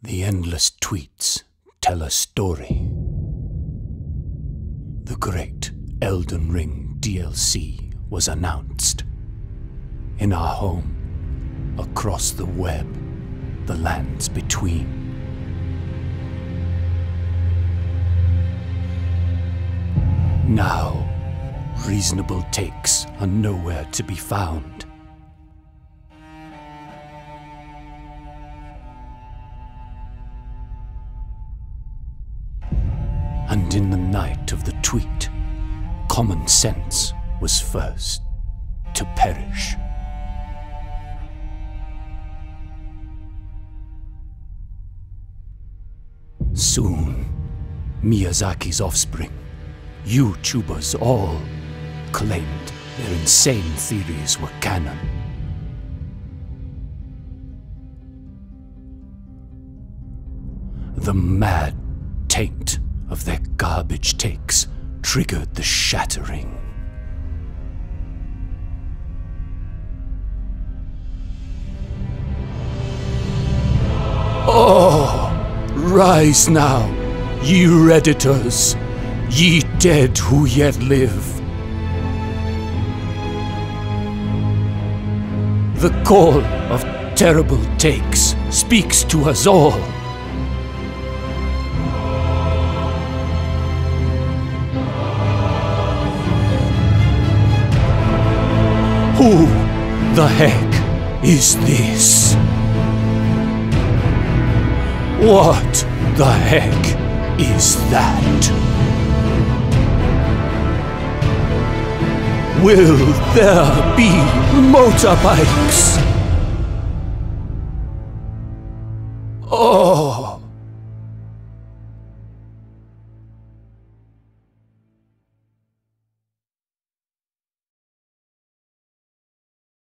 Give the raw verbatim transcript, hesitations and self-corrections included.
The endless tweets tell a story. The great Elden Ring D L C was announced. In our home, across the web, the lands between. Now, reasonable takes are nowhere to be found. And in the night of the tweet, common sense was first to perish. Soon, Miyazaki's offspring, YouTubers all, claimed their insane theories were canon. The mad taint of their garbage takes triggered the shattering. Oh, rise now, ye redditors, ye dead who yet live. The call of terrible takes speaks to us all. Who the heck is this? What the heck is that? Will there be motorbikes? Oh!